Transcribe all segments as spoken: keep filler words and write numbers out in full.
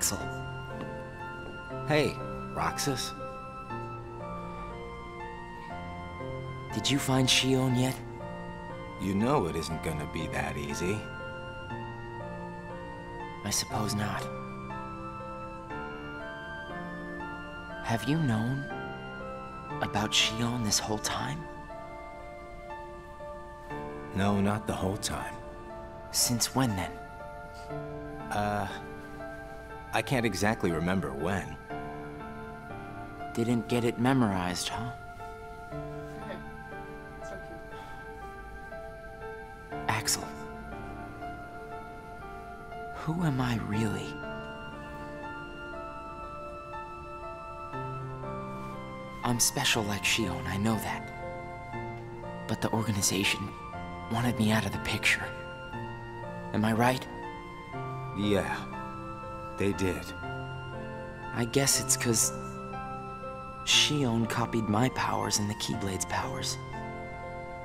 Axel. Hey, Roxas. Did you find Xion yet? You know it isn't gonna be that easy. I suppose not. Have you known about Xion this whole time? No, not the whole time. Since when, then? Uh... I can't exactly remember when. Didn't get it memorized, huh? So cute. Axel. Who am I really? I'm special like Xion, I know that. But the organization wanted me out of the picture. Am I right? Yeah, they did. I guess it's because Xion copied my powers and the Keyblade's powers.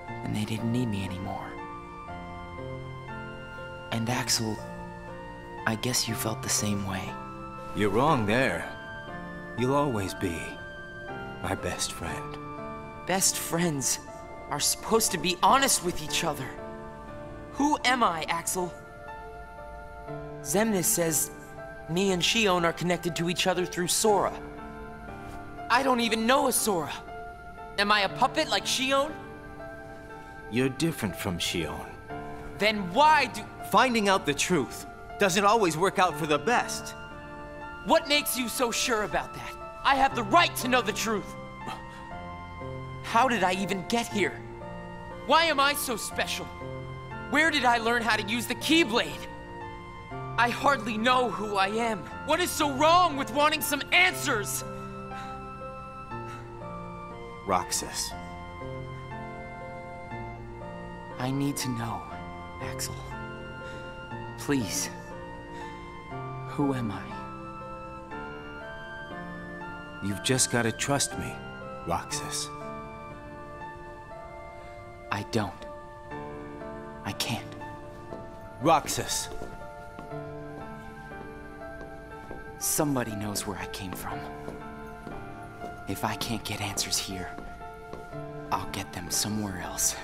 And they didn't need me anymore. And Axel, I guess you felt the same way. You're wrong there. You'll always be my best friend. Best friends are supposed to be honest with each other. Who am I, Axel? Xemnas says me and Xion are connected to each other through Sora. I don't even know a Sora. Am I a puppet like Xion? You're different from Xion. Then why do... Finding out the truth doesn't always work out for the best. What makes you so sure about that? I have the right to know the truth. How did I even get here? Why am I so special? Where did I learn how to use the Keyblade? I hardly know who I am. What is so wrong with wanting some answers? Roxas. I need to know, Axel. Please. Who am I? You've just got to trust me, Roxas. I don't. I can't. Roxas. Somebody knows where I came from. If I can't get answers here, I'll get them somewhere else.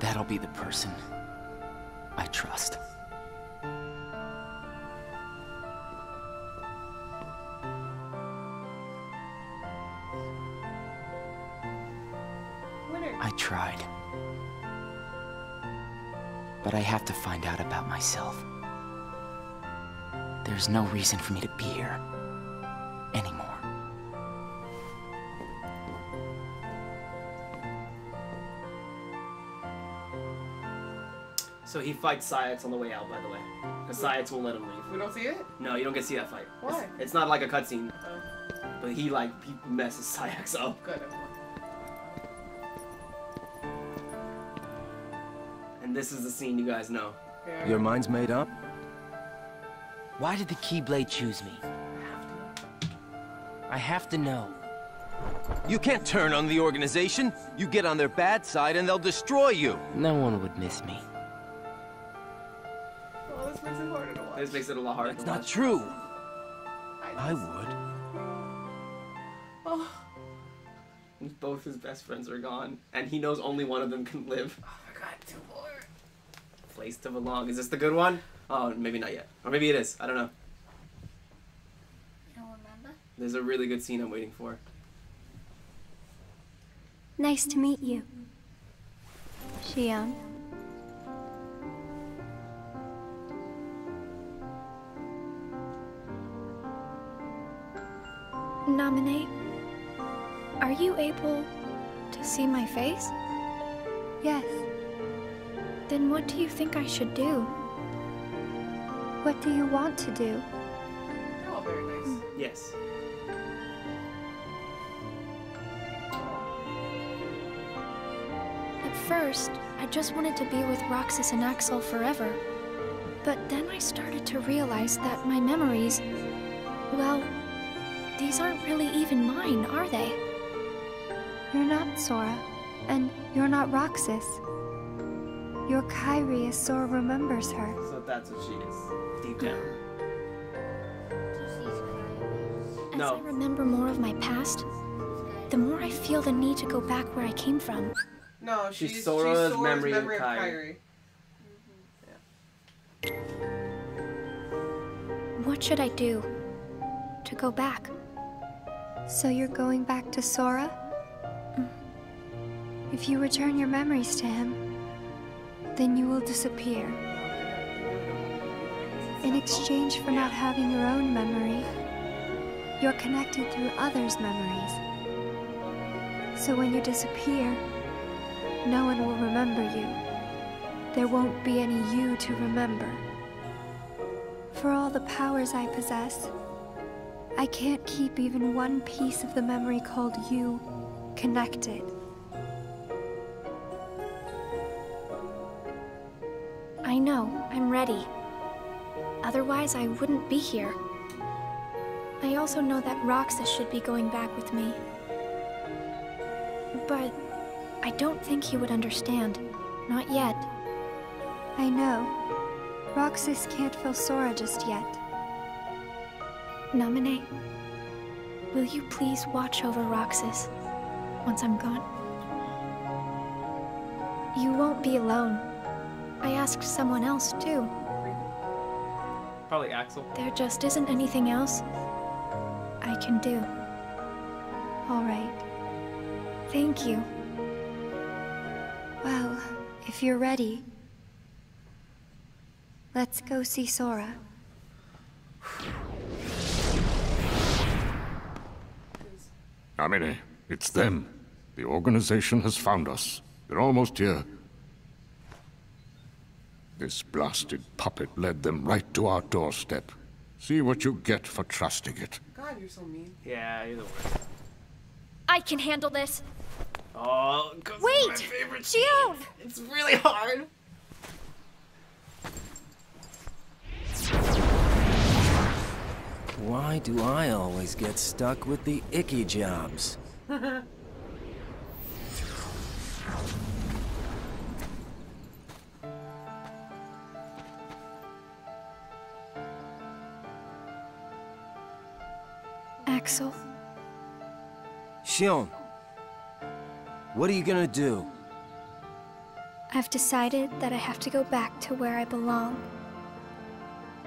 That'll be the person I trust. I tried. But I have to find out about myself. There's no reason for me to be here anymore. So he fights Saïx on the way out, by the way. Because Saïx won't let him leave. We don't see it? No, you don't get to see that fight. Why? It's, it's not like a cutscene. Oh. But he, like, he messes Saïx up. Good. This is the scene you guys know. Yeah. Your mind's made up? Why did the Keyblade choose me? I have to know. You can't turn on the organization. You get on their bad side and they'll destroy you. No one would miss me. Well, this makes it harder to watch. This makes it a lot harder. It's not true. I, I would. Oh. Both his best friends are gone, and he knows only one of them can live. Oh my god, two more. Place to belong. Is this the good one? Oh, maybe not yet. Or maybe it is. I don't know. You don't remember? There's a really good scene I'm waiting for. Nice to meet you, Xion. Naminé, are you able to see my face? Yes. Then what do you think I should do? What do you want to do? Oh, very nice. Mm. Yes. At first, I just wanted to be with Roxas and Axel forever. But then I started to realize that my memories, well, these aren't really even mine, are they? You're not Sora, and you're not Roxas. Your Kairi as Sora remembers her. So that's what she is, deep down. As no. I remember more of my past, the more I feel the need to go back where I came from. No, she's, she's Sora's, she's Sora's memory, memory of Kairi. Mm-hmm. Yeah. What should I do to go back? So you're going back to Sora? Mm. If you return your memories to him, then you will disappear. In exchange for not having your own memory, you're connected through others' memories. So when you disappear, no one will remember you. There won't be any you to remember. For all the powers I possess, I can't keep even one piece of the memory called you connected. I know, I'm ready. Otherwise, I wouldn't be here. I also know that Roxas should be going back with me. But I don't think he would understand. Not yet. I know. Roxas can't feel Sora just yet. Naminé, will you please watch over Roxas once I'm gone? You won't be alone. I asked someone else, too. Probably Axel. There just isn't anything else I can do. All right. Thank you. Well, if you're ready, let's go see Sora. Naminé, it's them. The organization has found us. They're almost here. This blasted puppet led them right to our doorstep. See what you get for trusting it. God, you're so mean. Yeah, you're the worst. I can handle this. Oh, wait! Xion! It's really hard. Why do I always get stuck with the icky jobs? Axel. Xion, what are you gonna do? I've decided that I have to go back to where I belong.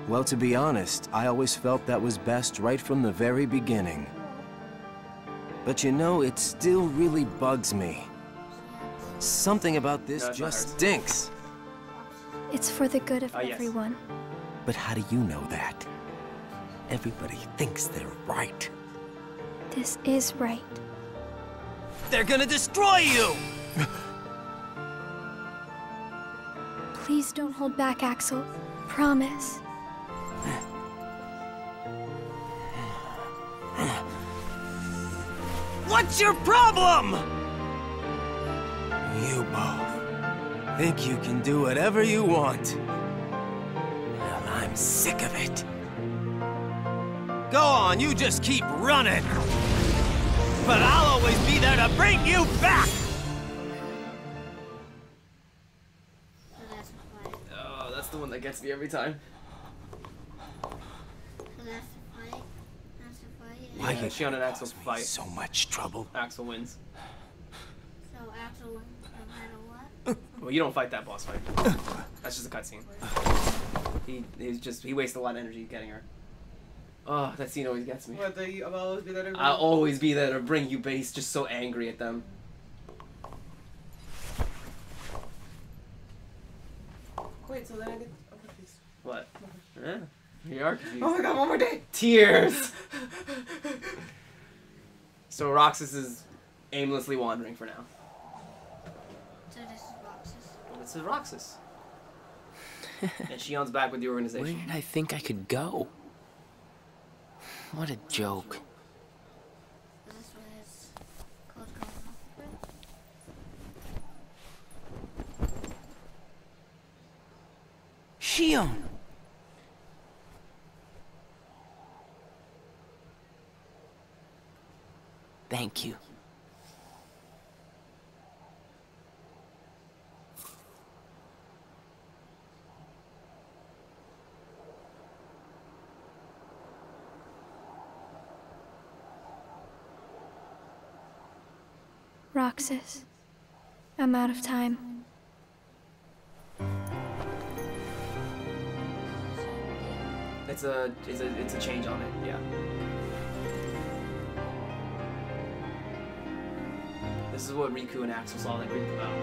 Well, to be honest, I always felt that was best right from the very beginning. But you know, it still really bugs me. Something about this just stinks. It's for the good of oh, everyone. Yes. But how do you know that? Everybody thinks they're right. This is right. They're gonna destroy you! Please don't hold back, Axel. Promise. What's your problem? You both think you can do whatever you want. Well, I'm sick of it. Go on, you just keep running. But I'll always be there to bring you back! Oh, that's the one that gets me every time. Why did Xion and Axel fight? So much trouble. Axel wins. So Axel wins no matter what? Well, you don't fight that boss fight. That's just a cutscene. He, he's just, he wastes a lot of energy getting her. Oh, that scene always gets me. What, they, I'll always be there to bring I'll always be there to bring you, but he's just so angry at them. Wait, so then I get... Oh, please. What? Yeah, we are confused. Oh my god, one more day! Tears! So Roxas is aimlessly wandering for now. So this is Roxas? Well, this is Roxas. And Xion's back with the organization. Where did I think I could go? What a joke. Xion! Thank you. Roxas, I'm out of time. It's a, it's a, it's a change on it, yeah. This is what Riku and Axel saw that Riku about.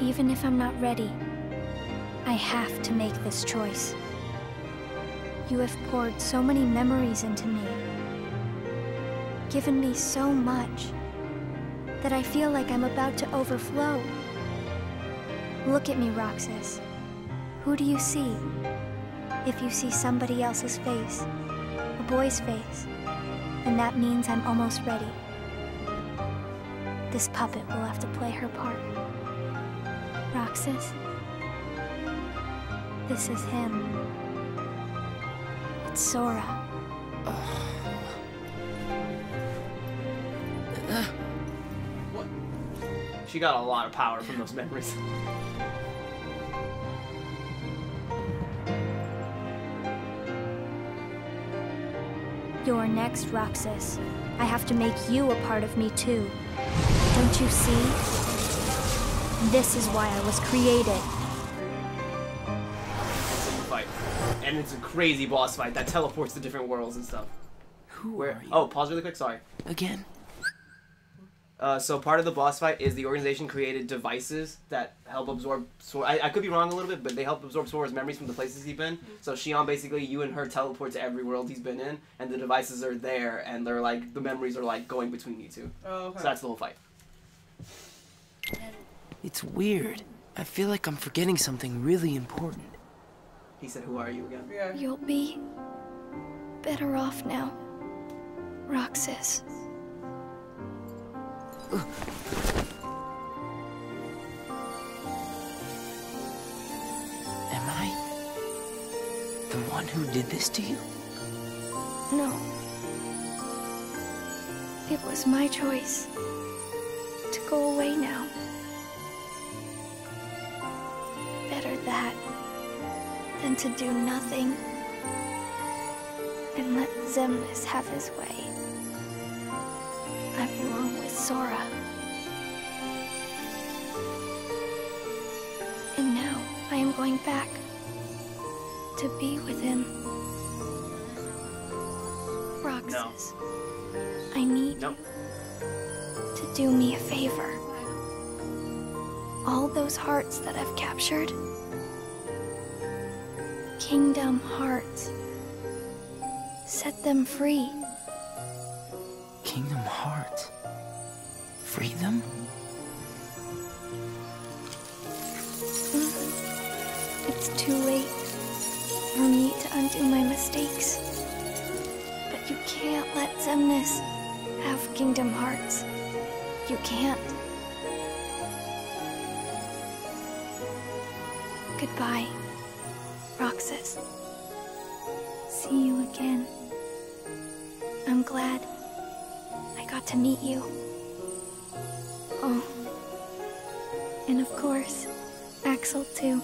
Even if I'm not ready, I have to make this choice. You have poured so many memories into me, given me so much, that I feel like I'm about to overflow. Look at me, Roxas. Who do you see? If you see somebody else's face, a boy's face, then that means I'm almost ready. This puppet will have to play her part. Roxas, this is him. It's Sora. What? She got a lot of power from those memories. You're next, Roxas. I have to make you a part of me too. Don't you see? This is why I was created. And it's a crazy boss fight that teleports to different worlds and stuff. Who Where, are you? Oh, pause really quick, sorry. Again. Uh, so part of the boss fight is the organization created devices that help absorb Sora. I, I could be wrong a little bit, but they help absorb Sora's memories from the places he's been. So Xion, basically, you and her teleport to every world he's been in, and the devices are there, and they're like, the memories are like going between you two. Oh, okay. So that's the whole fight. It's weird. I feel like I'm forgetting something really important. He said, who are you again? Yeah. You'll be better off now, Roxas. Ugh. Am I the one who did this to you? No. It was my choice to go away now. Better that than to do nothing and let Xemnas have his way. I belong with Sora. And now I am going back to be with him. Roxas, no. I need no. you to do me a favor. All those hearts that I've captured, Kingdom Hearts. Set them free. Kingdom Hearts? Free them? Mm. It's too late for me to undo my mistakes. But you can't let Xemnas have Kingdom Hearts. You can't. Goodbye. Roxas, see you again. I'm glad I got to meet you. Oh, and of course, Axel too.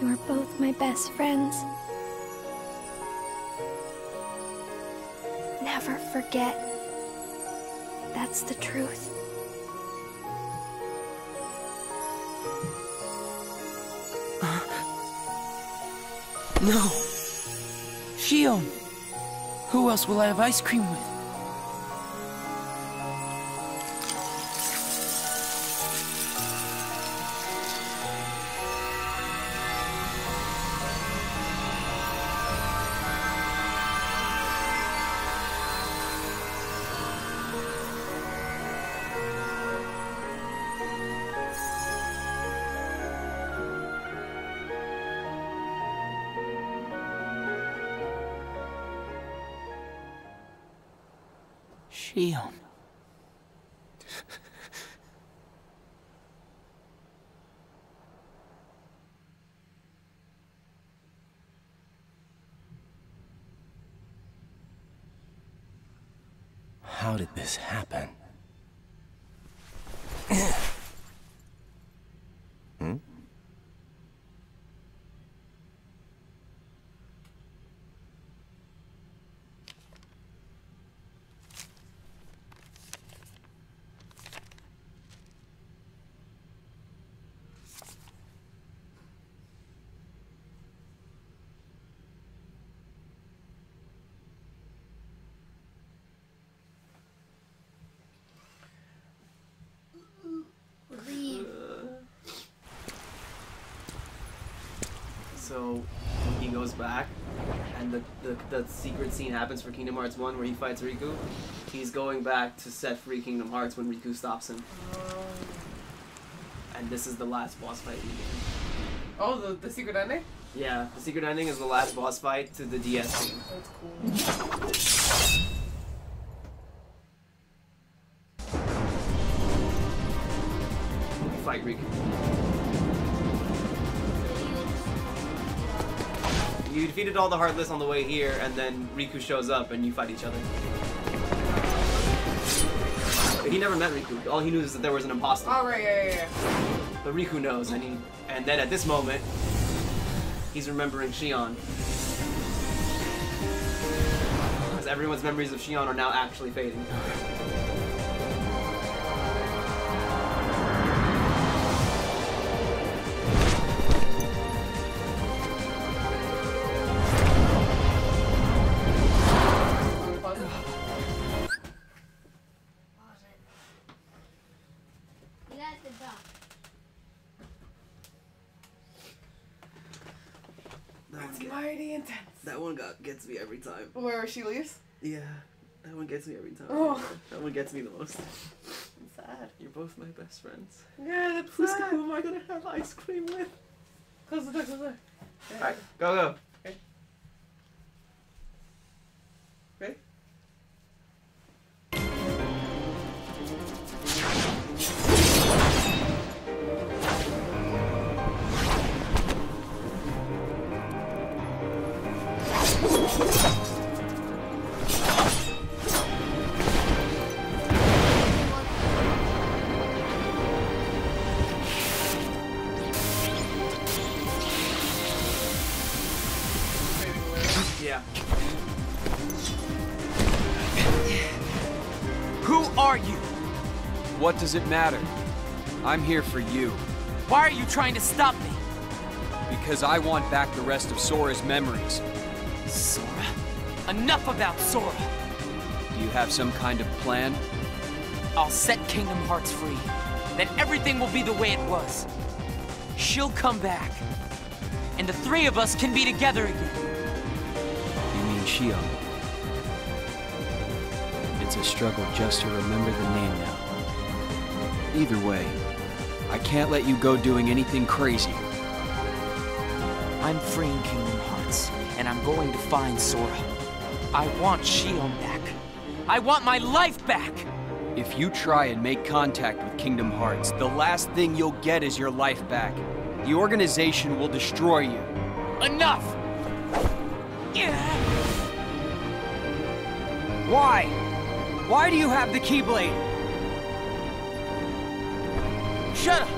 You are both my best friends. Never forget. That's the truth. No! Xion! Who else will I have ice cream with? Xion. How did this happen? Hmm? so he goes back, and the, the, the secret scene happens for Kingdom Hearts one where he fights Riku. He's going back to set free Kingdom Hearts when Riku stops him. And this is the last boss fight in the game. Oh, the, the secret ending? Yeah, the secret ending is the last boss fight to the D S game. That's cool. Fight Riku. You defeated all the Heartless on the way here, and then Riku shows up and you fight each other. But he never met Riku. All he knew is that there was an imposter. Oh, right, yeah, yeah, yeah. But Riku knows, and he, and then at this moment, he's remembering Xion. Because everyone's memories of Xion are now actually fading. Gets me every time. Where she leaves? Yeah, that one gets me every time. Oh. That one gets me the most. It's sad. You're both my best friends. Yeah, that's Who's sad. Who am I gonna have ice cream with? Close the door, close the door. Yeah. Alright, go, go. Okay. Ready? What does it matter? I'm here for you. Why are you trying to stop me? Because I want back the rest of Sora's memories. Sora? Enough about Sora! Do you have some kind of plan? I'll set Kingdom Hearts free. Then everything will be the way it was. She'll come back. And the three of us can be together again. You mean Xion? It's a struggle just to remember the name now. Either way, I can't let you go doing anything crazy. I'm freeing Kingdom Hearts, and I'm going to find Sora. I want Xion back. I want my life back! If you try and make contact with Kingdom Hearts, the last thing you'll get is your life back. The organization will destroy you. Enough! Yeah. Why? Why do you have the Keyblade? Shut up!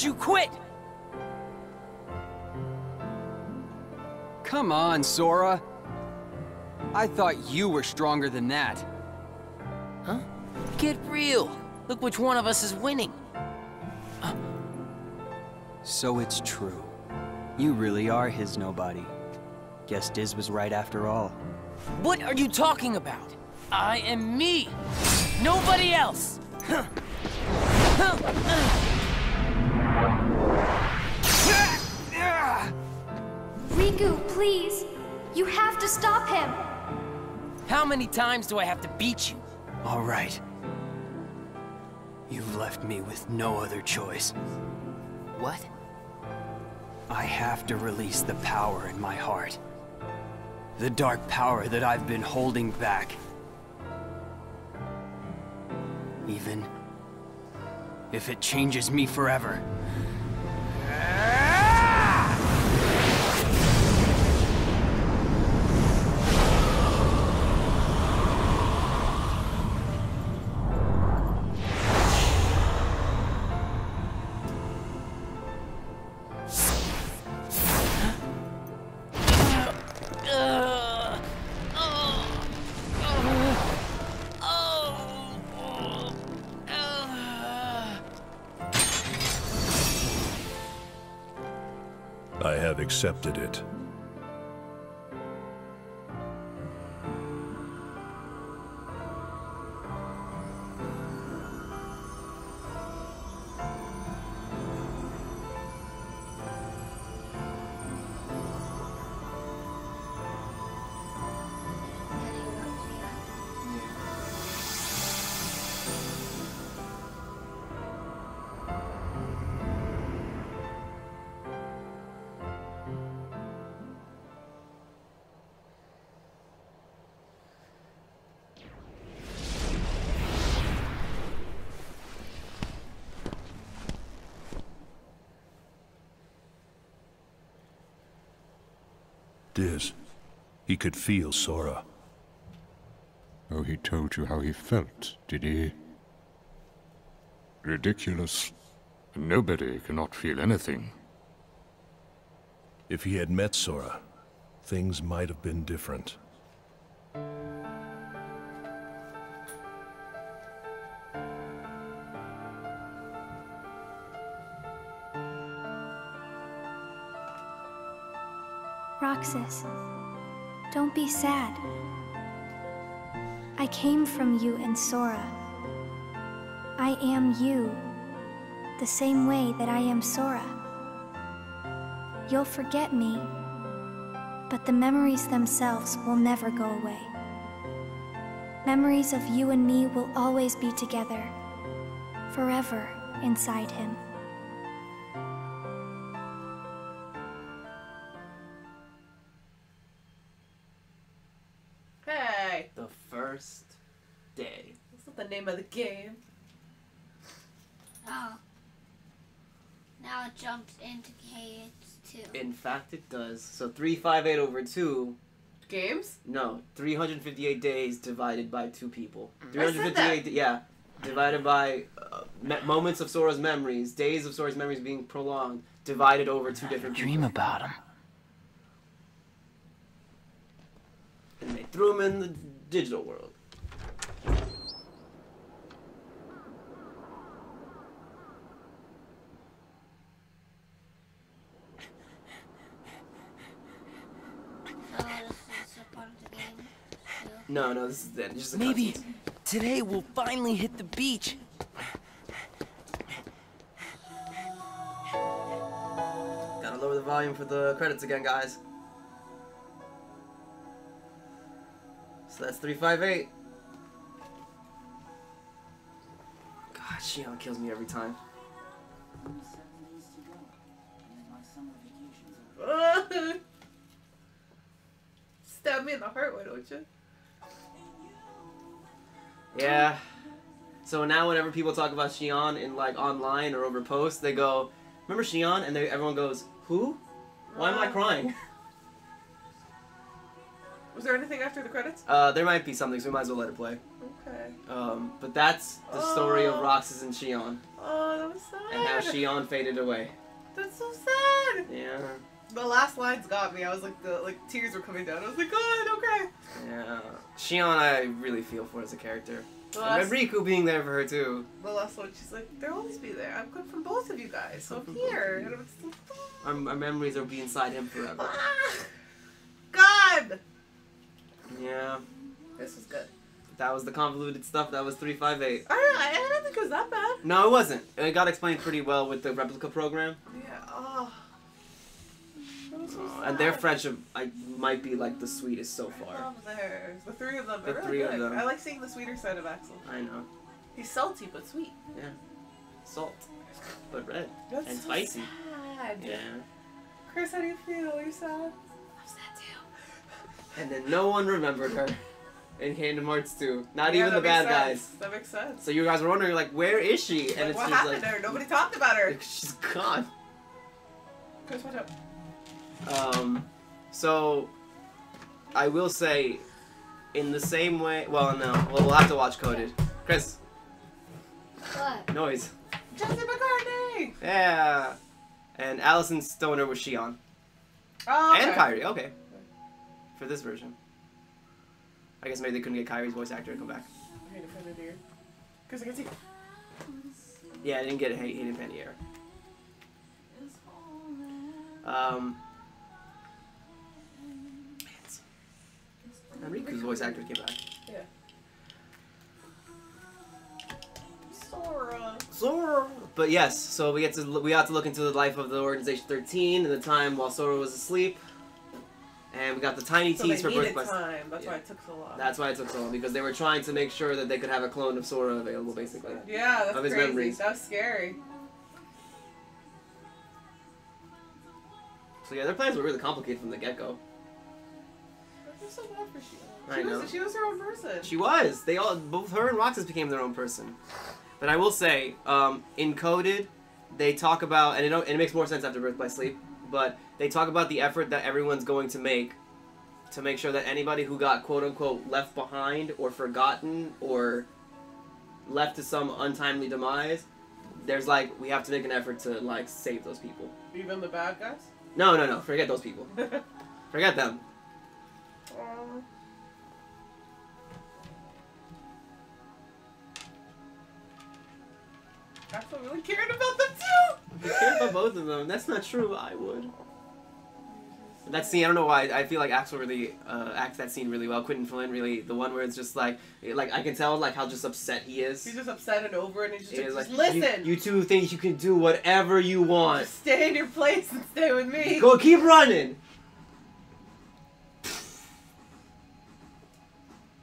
You quit! Come on, Sora. I thought you were stronger than that. Huh? Get real. Look which one of us is winning. Uh. So it's true. You really are his nobody. Guess Diz was right after all. What are you talking about? I am me. Nobody else. Huh. Huh. Uh. Riku, please. You have to stop him. How many times do I have to beat you? All right. left me with no other choice. What? I have to release the power in my heart. The dark power that I've been holding back. Even if it changes me forever. Accepted it. Diz. He could feel Sora. Oh, he told you how he felt, did he? Ridiculous. Nobody cannot feel anything. If he had met Sora, things might have been different. Roxas, don't be sad. I came from you and Sora. I am you, the same way that I am Sora. You'll forget me, but the memories themselves will never go away. Memories of you and me will always be together, forever inside him. Name of the game. Oh. Now it jumps into K H two. In fact, it does. So three fifty-eight over two. Games? No. three hundred fifty-eight days divided by two people. three hundred fifty-eight, yeah. Divided by uh, moments of Sora's memories, days of Sora's memories being prolonged, divided over two different people. Dream about him. And they threw him in the digital world. No, no, this is it. Just a Maybe concept. Today we'll finally hit the beach. Gotta lower the volume for the credits again, guys. So that's three fifty-eight. God, Xion kills me every time. Stab me in the heart, why don't you? Yeah. So now whenever people talk about Xion in like online or over posts, they go, "Remember Xion?" And they, everyone goes, "Who? Why am I crying?" Was there anything after the credits? Uh, there might be something, so we might as well let it play. Okay. Um, but that's the oh. story of Roxas and Xion. Oh, that was sad. And how Xion faded away. That's so sad. Yeah. The last lines got me. I was like, the like tears were coming down. I was like, oh, okay. Yeah. Xion, I really feel for as a character. And Riku being there for her too. The last one, she's like, they'll always be there. I'm good from both of you guys. So I'm here. And I'm still... our, our memories will be inside him forever. Ah! God. Yeah. This was good. That was the convoluted stuff. That was three fifty-eight. I don't, I don't think it was that bad. No, it wasn't. It got explained pretty well with the replica program. Yeah. Oh. Oh, and their friendship I, might be like the sweetest so far. I love theirs. The three of them. The really three good. of them. I like seeing the sweeter side of Axel. I know. He's salty but sweet. Yeah. salt, but red That's and so spicy. Sad. Yeah. Chris, how do you feel? Are you sad? I'm sad too. And then no one remembered her in Kingdom Hearts two. Not yeah, even the bad sense. guys. That makes sense. So you guys were wondering, like, where is she? And like, it's what just happened like, to her? Nobody talked about her. She's gone. Chris, watch out. Um, so I will say, in the same way. Well, no. Well, we'll have to watch Coded. Chris. What? Noise. Jesse McCartney! Yeah. And Allison Stoner was Xion. Oh, okay. And Kairi, okay. For this version. I guess maybe they couldn't get Kairi's voice actor to come back. I hate Hayden Panettiere. Chris, I can see. Yeah, I didn't get Hayden Panettiere. Um. And Riku's voice actor came back. Yeah. Sora. Sora. But yes, so we get to we got to look into the life of the Organization thirteen and the time while Sora was asleep, and we got the tiny so tease for Birth by Sleep. That's yeah. why it took so long. That's why it took so long because they were trying to make sure that they could have a clone of Sora available, basically. Yeah, that's of his crazy. memories. That was scary. So yeah, their plans were really complicated from the get-go. I feel so bad for she. She I was, know. She was her own person. She was. They all, both her and Roxas became their own person. But I will say, um, in Coded, they talk about, and it, don't, and it makes more sense after Birth by Sleep, but they talk about the effort that everyone's going to make to make sure that anybody who got quote-unquote left behind or forgotten or left to some untimely demise, there's like, we have to make an effort to like save those people. Even the bad guys? No, no, no. Forget those people. Forget them. Um. Axel really cared about them too! If you cared about both of them, that's not true, I would. That scene, I don't know why, I feel like Axel really uh, acts that scene really well. Quentin Flynn really, the one where it's just like, like I can tell like how just upset he is. He's just upset and over it and he's just, just like, like, listen! You, you two think you can do whatever you want. Just stay in your place and stay with me. Go, keep running!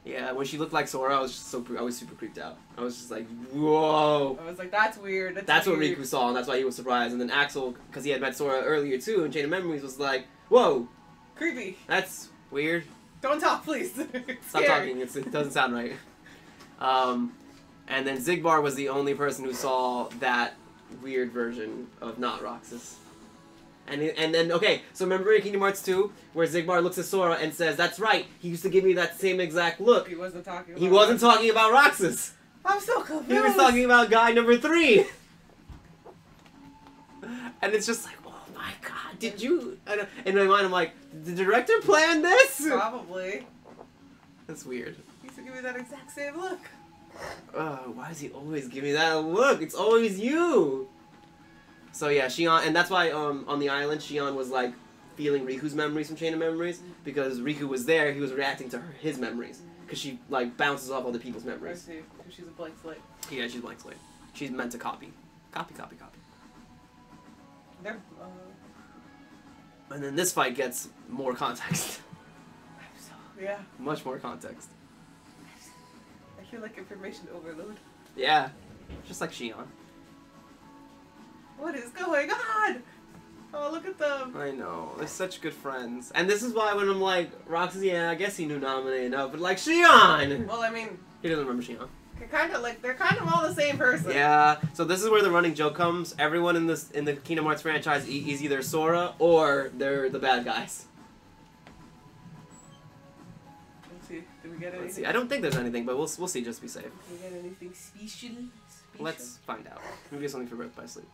Yeah, when she looked like Sora, I was just so I was super creeped out. I was just like, whoa. I was like, that's weird. That's, that's weird. What Riku saw, and that's why he was surprised. And then Axel, because he had met Sora earlier too, in Chain of Memories, was like, whoa, creepy. That's weird. Don't talk, please. Stop talking. It's, it doesn't sound right. Um, and then Xigbar was the only person who saw that weird version of not Roxas. And and then, okay, so remember in Kingdom Hearts two, where Xigbar looks at Sora and says, that's right, he used to give me that same exact look. He wasn't talking about He wasn't Roxas. talking about Roxas. I'm so confused. He was talking about guy number three. And it's just like, oh my god, did you... And in my mind, I'm like, did the director plan this? Probably. That's weird. He used to give me that exact same look. Uh, why does he always give me that look? It's always you. So yeah, Xion, and that's why um, on the island, Xion was like feeling Riku's memories from Chain of Memories because Riku was there. He was reacting to her, his memories because she like bounces off other people's memories. I see. Because she's a blank slate. Yeah, she's a blank slate. She's meant to copy, copy, copy, copy. They're, uh... And then this fight gets more context. So, yeah. Much more context. I feel like information overload. Yeah, just like Xion. What is going on? Oh, look at them. I know. They're such good friends. And this is why when I'm like, Roxas, yeah, I guess he knew Naminé enough, but like, Xion! Well, I mean... He doesn't remember Xion. They're kind of like, they're kind of all the same person. Yeah. So this is where the running joke comes. Everyone in this in the Kingdom Hearts franchise is either Sora or they're the bad guys. Let's see. Did we get anything? Let's see. I don't think there's anything, but we'll, we'll see just to be safe. Did we get anything special? special? Let's find out. Maybe it's something for Birth by Sleep.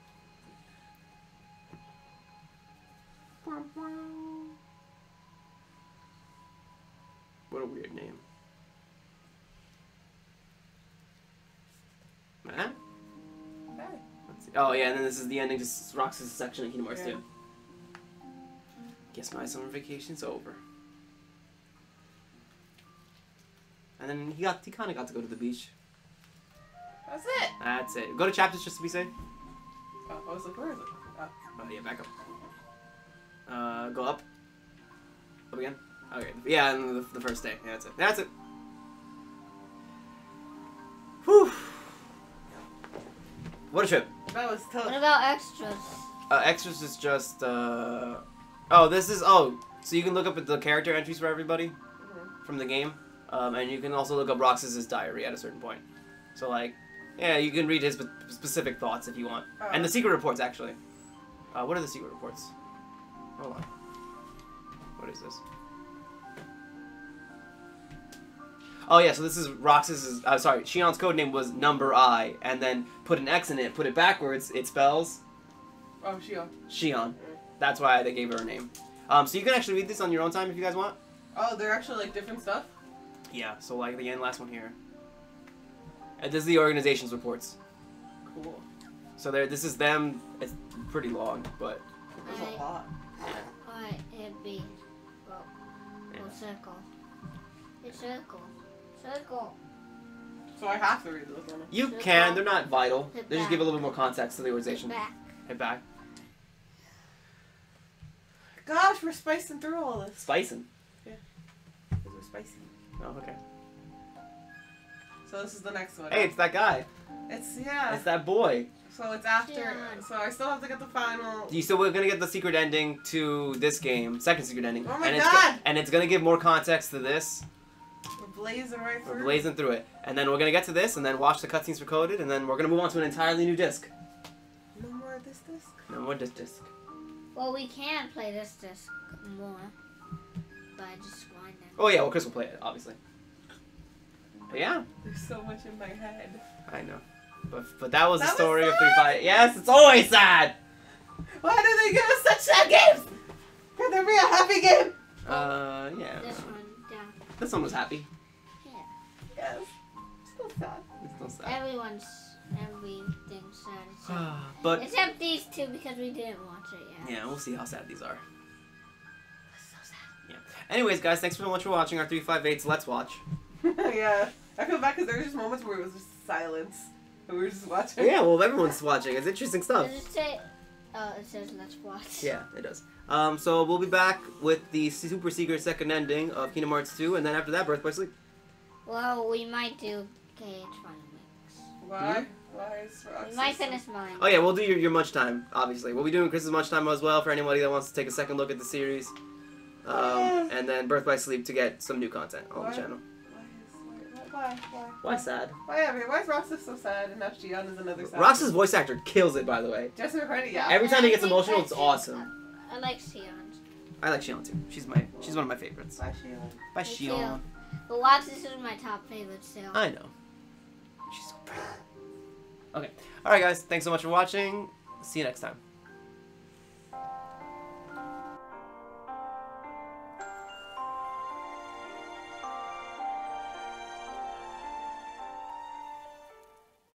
What a weird name. Huh? Hey. Let's see. Oh yeah, and then this is the ending to Roxas' section of Kingdom Hearts yeah. two. Guess my summer vacation's over. And then he got he kinda got to go to the beach. That's it. That's it. Go to chapters just to be safe. Oh, I was like, where is it? Oh, oh yeah, back up. Uh, go up. Up again? Okay. Yeah, and the, the first day. Yeah, that's it. That's it! Whew! What a trip! That was tough. What about extras? Uh, extras is just, uh... Oh, this is... Oh, so you can look up at the character entries for everybody mm-hmm. from the game. Um, and you can also look up Roxas' diary at a certain point. So, like, yeah, you can read his specific thoughts if you want. Oh. And the secret reports, actually. Uh, what are the secret reports? Hold on. What is this? Oh yeah, so this is Roxas's. Uh, sorry, Xion's codename was Number I, and then put an X in it, put it backwards, it spells. Oh, Xion. Xion. That's why they gave her a name. Um, so you can actually read this on your own time if you guys want. Oh, they're actually like different stuff. Yeah. So like the end last one here. And this is the organization's reports. Cool. So there, this is them. It's pretty long, but there's a lot. Alright, it'd be well, well, circle. It's circle. Circle. So I have to read those ones. You circle. Can. They're not vital. Hit they back. Just give a little bit more context to the organization. Hit back. Hit back. Gosh, we're spicing through all this. Spicing? Yeah. Because we're spicy. Oh, okay. So this is the next one. Hey, it's that guy. It's, yeah. It's that boy. So it's after. Yeah. So I still have to get the final. You still, we're going to get the secret ending to this game. Second secret ending. Oh my and god! It's, and it's going to give more context to this. We're blazing right through. We're blazing through it. And then we're going to get to this, and then watch the cutscenes for Coded, and then we're going to move on to an entirely new disc. No more this disc? No more this disc. Well, we can play this disc more, but I just want to. Oh, yeah, well, Chris will play it, obviously. But yeah. There's so much in my head. I know. But but that was that the story was of three five. Yes, it's always sad! Why do they give us such sad games? Can there be a happy game? Uh, yeah. This one. This one was happy. Yeah. Yes. Still sad. It's still sad. Everyone's, everything's sad. sad. But except these two because we didn't watch it yet. Yeah, we'll see how sad these are. That's so sad. Yeah. Anyways, guys, thanks so much for watching our three five eight's Let's Watch. Yeah. I feel bad because there were just moments where it was just silence. And we were just watching. Yeah, well, everyone's watching. It's interesting stuff. Does it say, oh, it says Let's Watch. Yeah, it does. Um, so we'll be back with the super secret second ending of Kingdom Hearts two, and then after that, Birth by Sleep. Well, we might do K H Final Mix. Why? Hmm? Why is Roxas? We might finish mine. Oh yeah, we'll do your, your Munch Time, obviously. We'll be doing Chris's Munch Time as well for anybody that wants to take a second look at the series. Um, yeah. And then Birth by Sleep to get some new content on why? the channel. Why? Why? Why sad? Why, I mean, why is Roxas so sad and now Xion is another sad? Roxas' voice actor kills it, by the way. Jesse McCartney, yeah. Every time he gets emotional, it's awesome. I like Xion. I like Xion too. She's my she's one of my favorites. Bye Xion. Bye Xion. But Roxas is my top favorite still. I know. She's so pretty. Okay. Alright guys, thanks so much for watching. See you next time.